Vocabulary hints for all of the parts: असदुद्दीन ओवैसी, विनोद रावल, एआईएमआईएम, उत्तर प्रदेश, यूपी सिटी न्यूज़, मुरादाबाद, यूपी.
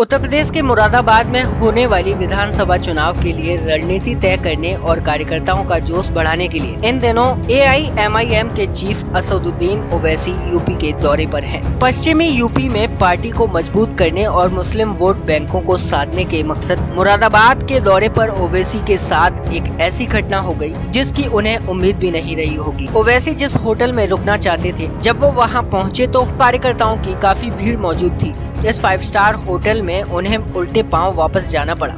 उत्तर प्रदेश के मुरादाबाद में होने वाली विधानसभा चुनाव के लिए रणनीति तय करने और कार्यकर्ताओं का जोश बढ़ाने के लिए इन दिनों एआईएमआईएम के चीफ असदुद्दीन ओवैसी यूपी के दौरे पर हैं। पश्चिमी यूपी में पार्टी को मजबूत करने और मुस्लिम वोट बैंकों को साधने के मकसद मुरादाबाद के दौरे पर ओवैसी के साथ एक ऐसी घटना हो गयी जिसकी उन्हें उम्मीद भी नहीं रही होगी। ओवैसी जिस होटल में रुकना चाहते थे, जब वो वहाँ पहुँचे तो कार्यकर्ताओं की काफी भीड़ मौजूद थी। इस 5 स्टार होटल में उन्हें उल्टे पांव वापस जाना पड़ा।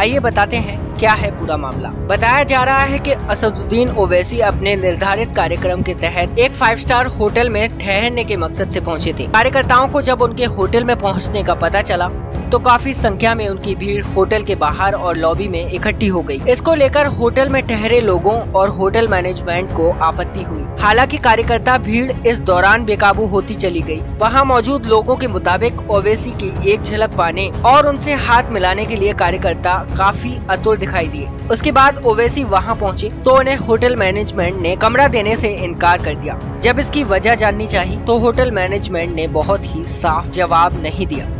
आइए बताते हैं क्या है पूरा मामला। बताया जा रहा है कि असदुद्दीन ओवैसी अपने निर्धारित कार्यक्रम के तहत एक 5 स्टार होटल में ठहरने के मकसद से पहुंचे थे। कार्यकर्ताओं को जब उनके होटल में पहुंचने का पता चला तो काफी संख्या में उनकी भीड़ होटल के बाहर और लॉबी में इकट्ठी हो गई। इसको लेकर होटल में ठहरे लोगों और होटल मैनेजमेंट को आपत्ति हुई। हालांकि कार्यकर्ता भीड़ इस दौरान बेकाबू होती चली गई। वहां मौजूद लोगों के मुताबिक ओवैसी की एक झलक पाने और उनसे हाथ मिलाने के लिए कार्यकर्ता काफी आतुर दिखाई दिए। उसके बाद ओवैसी वहां पहुंचे तो उन्हें होटल मैनेजमेंट ने कमरा देने से इनकार कर दिया। जब इसकी वजह जाननी चाहिए तो होटल मैनेजमेंट ने बहुत ही साफ जवाब नहीं दिया।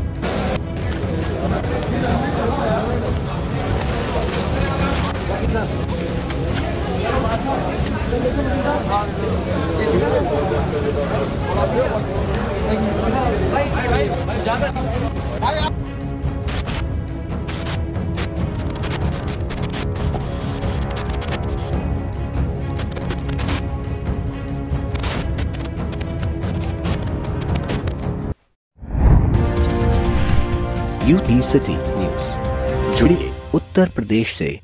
यूपी सिटी न्यूज़ जुड़िए उत्तर प्रदेश से।